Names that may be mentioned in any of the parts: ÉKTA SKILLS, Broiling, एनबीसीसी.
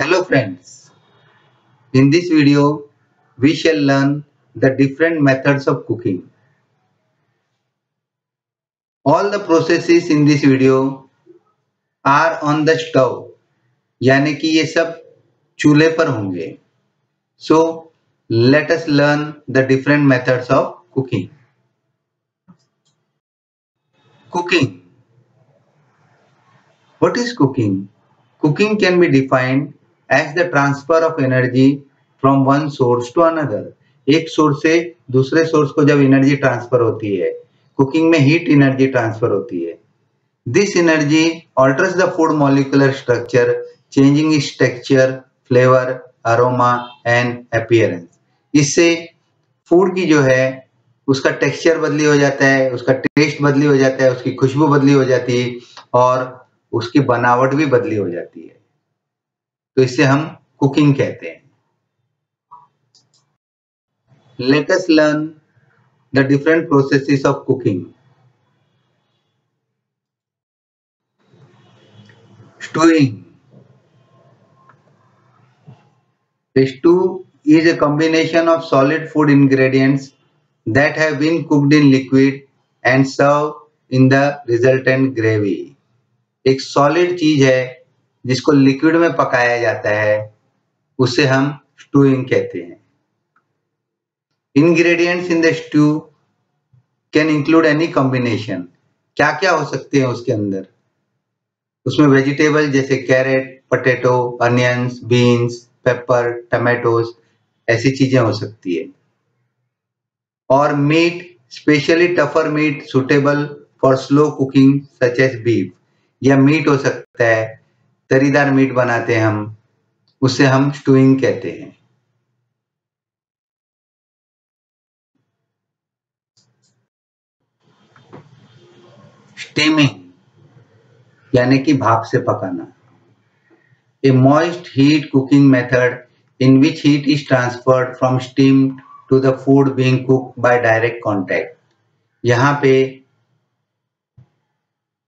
Hello friends, in this video we shall learn the different methods of cooking. All the processes in this video are on the stove, यानी कि ये सब चूल्हे पर होंगे. So let us learn the different methods of cooking. Cooking. What is cooking? Cooking can be defined as the transfer of energy from one source to another. एक source से दूसरे सोर्स को जब एनर्जी ट्रांसफर होती है, cooking में heat energy transfer होती है. This energy alters the food molecular structure, changing its texture, flavour, aroma and appearance. इससे फूड की जो है उसका टेक्सचर बदली हो जाता है, उसका टेस्ट बदली हो जाता है, उसकी खुशबू बदली हो जाती है और उसकी बनावट भी बदली हो जाती है. तो इसे हम कुकिंग कहते हैं. Let us learn the different processes of cooking. Stewing. A stew is a combination of solid food ingredients that have been cooked in liquid and served in the resultant gravy. एक solid चीज है जिसको liquid में पकाया जाता है, उसे हम stewing कहते हैं. Ingredients in the stew can include any combination. क्या क्या हो सकते हैं उसके अंदर? उसमें वेजिटेबल जैसे carrot, potato, onions, beans, pepper, tomatoes ऐसी चीजें हो सकती है. और meat, specially tougher meat suitable for slow cooking such as beef. या मीट हो सकता है, तरीदार मीट बनाते हैं हम, उसे हम स्टूइंग कहते हैं. स्टीमिंग यानी कि भाप से पकाना. A moist heat cooking method in which heat is transferred from steam to the food being cooked by direct contact. यहाँ पे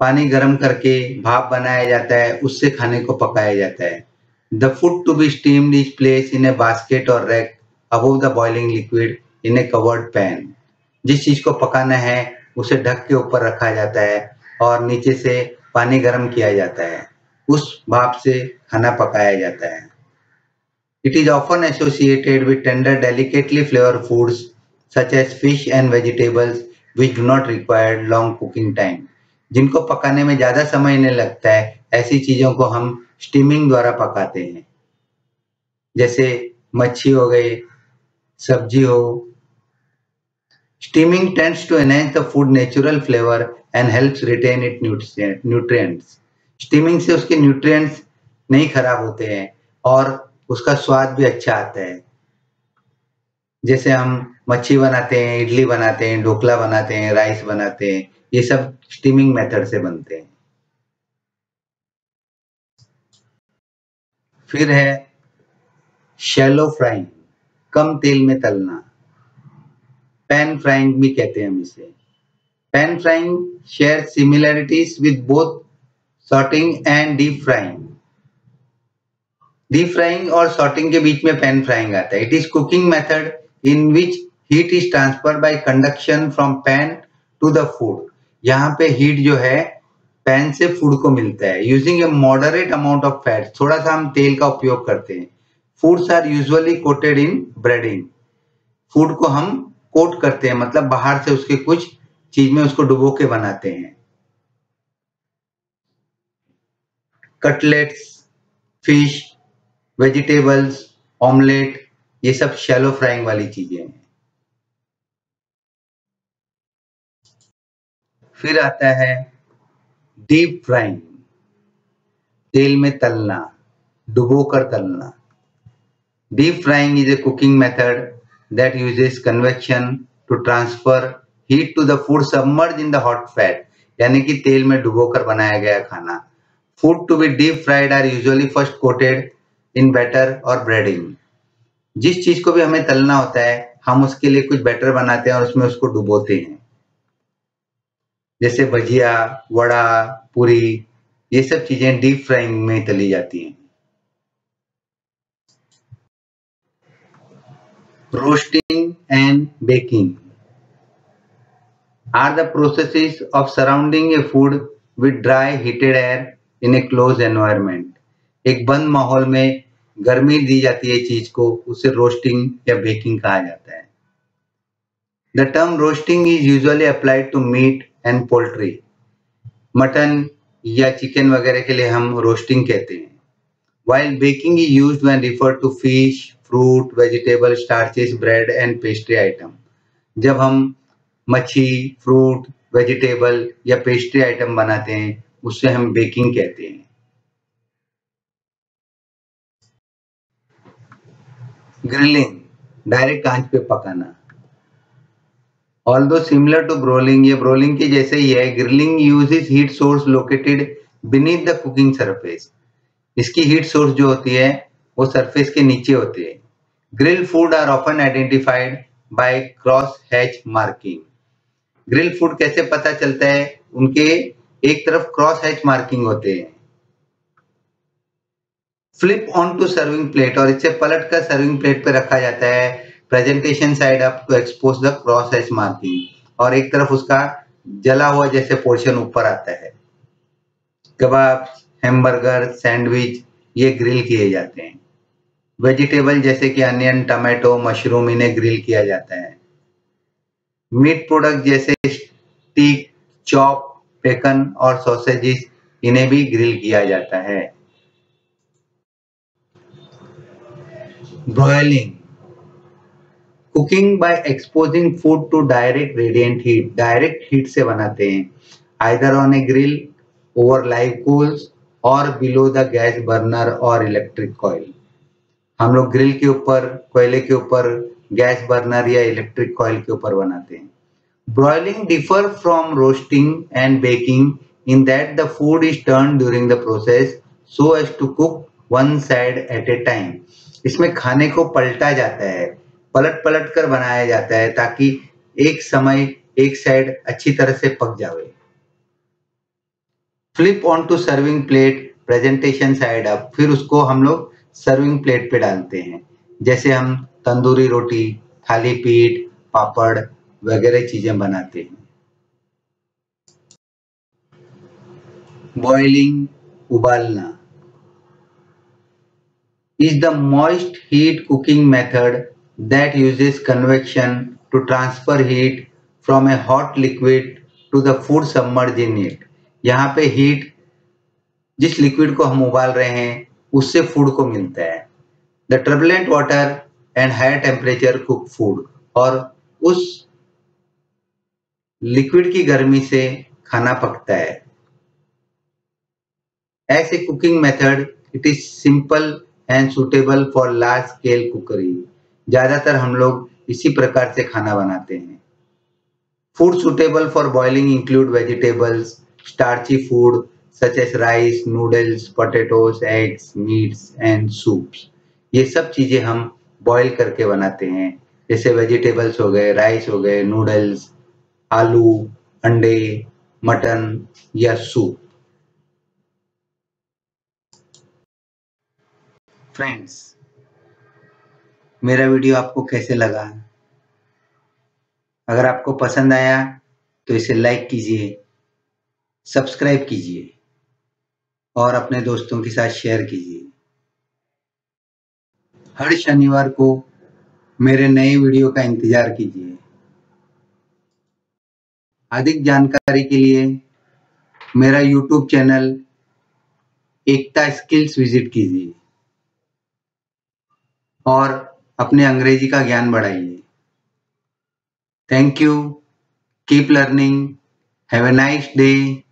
पानी गर्म करके भाप बनाया जाता है, उससे खाने को पकाया जाता है. The food to be steamed is placed in a basket और rack above the boiling liquid in a covered pan. जिस चीज को पकाना है उसे ढक के ऊपर रखा जाता है और नीचे से पानी गर्म किया जाता है, उस भाप से खाना पकाया जाता है. It is often associated with tender delicately flavour foods such as fish and vegetables which do not require long cooking time. जिनको पकाने में ज्यादा समय नहीं लगता है, ऐसी चीजों को हम स्टीमिंग द्वारा पकाते हैं. जैसे मच्छी हो गई, सब्जी हो. Steaming tends to enhance the food natural flavor and helps retain its nutrients. Steaming से उसके nutrients नहीं खराब होते हैं और उसका स्वाद भी अच्छा आता है. जैसे हम मच्छी बनाते हैं, इडली बनाते हैं, ढोकला बनाते हैं, राइस बनाते हैं, ये सब स्टीमिंग मेथड से बनते हैं. फिर है शैलो फ्राइंग, कम तेल में तलना. पैन फ्राइंग भी कहते हैं हम इसे. Pan frying share similarities with both sauteing and deep frying. Deep frying और सॉटिंग के बीच में पैन फ्राइंग आता है. It is cooking method in which heat is transferred by conduction from pan to the food. यहाँ पे heat जो है पैन से फूड को मिलता है. Using a moderate amount of fat, थोड़ा सा हम तेल का उपयोग करते हैं. Foods are usually coated in breading. Food को हम कोट करते हैं, मतलब बाहर से उसके कुछ चीज में उसको डुबो के बनाते हैं. कटलेट्स, फिश, वेजिटेबल्स, ऑमलेट, ये सब शैलो फ्राइंग वाली चीजें हैं. फिर आता है डीप फ्राइंग, तेल में तलना, डुबो कर तलना. Deep frying is a cooking method that uses convection to transfer heat to the food submerged in the hot fat. यानी कि तेल में डुबोकर बनाया गया खाना. Food to be deep fried are usually first coated in batter or breading. जिस चीज को भी हमें तलना होता है, हम उसके लिए कुछ बैटर बनाते हैं और उसमें उसको डुबोते हैं. जैसे भजिया, वड़ा, पूरी, ये सब चीजें डीप फ्राइंग में तली जाती हैं. roasting and baking are the processes of surrounding a food with dry heated air in a closed environment. एक बंद माहौल में गर्मी दी जाती है चीज को, उसे रोस्टिंग या बेकिंग कहा जाता है. The term roasting is usually applied to meat and poultry. Mutton या चिकन वगैरह के लिए हम रोस्टिंग कहते हैं. While baking is used when referred to fish, fruit, vegetable, starches, bread and pastry item. जब हम मच्छी, फ्रूट, वेजिटेबल या पेस्ट्री आइटम बनाते हैं उससे हम बेकिंग कहते हैं. ग्रिलिंग डायरेक्ट आंच पे पकाना. ऑल्दो सिमिलर टू ब्रोलिंग, ये ब्रोलिंग के जैसे ही है, grilling uses heat source located beneath the cooking surface. इसकी हीट सोर्स जो होती है वो सरफेस के नीचे होती है. Grill food are often identified by cross hatch marking. Grill food कैसे पता चलता है, उनके एक तरफ क्रॉस हैच मार्किंग होते हैं. Flip on to serving plate, और इसे पलट कर सर्विंग प्लेट पे रखा जाता है. Presentation side up to expose the cross hatch marking, और एक तरफ उसका जला हुआ जैसे पोर्शन ऊपर आता है. कबाब, हैमबर्गर, सैंडविच ये ग्रिल किए जाते हैं. वेजिटेबल जैसे कि अनियन, टमाटो, मशरूम इन्हें ग्रिल किया जाता है. मीट प्रोडक्ट जैसे स्टीक, चॉप, बेकन और सॉसेजेस इन्हें भी ग्रिल किया जाता है. Broiling, cooking by exposing food to direct radiant heat. Direct heat से बनाते हैं, either on a grill, over live coals और बिलो द गैस बर्नर और इलेक्ट्रिक कॉइल. हम लोग ग्रिल के ऊपर, कोयले के ऊपर, गैस बर्नर या इलेक्ट्रिक कॉइल के ऊपर बनाते हैं. Broiling differ from roasting and baking in that the food is turned during the process so as to cook one side at a time. इसमें खाने को पलटा जाता है, पलट पलट कर बनाया जाता है ताकि एक समय एक साइड अच्छी तरह से पक जावे. Flip onto serving plate, presentation side up. फिर उसको हम लोग सर्विंग प्लेट पे डालते हैं, जैसे हम तंदूरी रोटी, थाली पीठ, पापड़ वगैरह चीजें बनाते हैं. बॉइलिंग, उबालना, is the moist heat cooking method that uses convection to transfer heat from a hot liquid to the food submerge in it. यहाँ पे हीट जिस लिक्विड को हम उबाल रहे हैं उससे फूड को मिलता है. The turbulent water and high temperature cook food, और उस लिक्विड की गर्मी से खाना पकता है. ऐसे cooking method it is simple and suitable for large scale cookery. ज्यादातर हम लोग इसी प्रकार से खाना बनाते हैं. Food suitable for boiling include vegetables, starchy food such as rice, noodles, potatoes, eggs, meats and soups. ये सब चीजें हम बॉइल करके बनाते हैं, जैसे वेजिटेबल्स हो गए, राइस हो गए, नूडल्स, आलू, अंडे, मटन या सूप. फ्रेंड्स, मेरा वीडियो आपको कैसे लगा? अगर आपको पसंद आया तो इसे लाइक कीजिए, सब्सक्राइब कीजिए और अपने दोस्तों के साथ शेयर कीजिए. हर शनिवार को मेरे नए वीडियो का इंतजार कीजिए. अधिक जानकारी के लिए मेरा YouTube channel Ekta skills visit कीजिए और अपने अंग्रेजी का ज्ञान बढ़ाइए. Thank you, keep learning, have a nice day.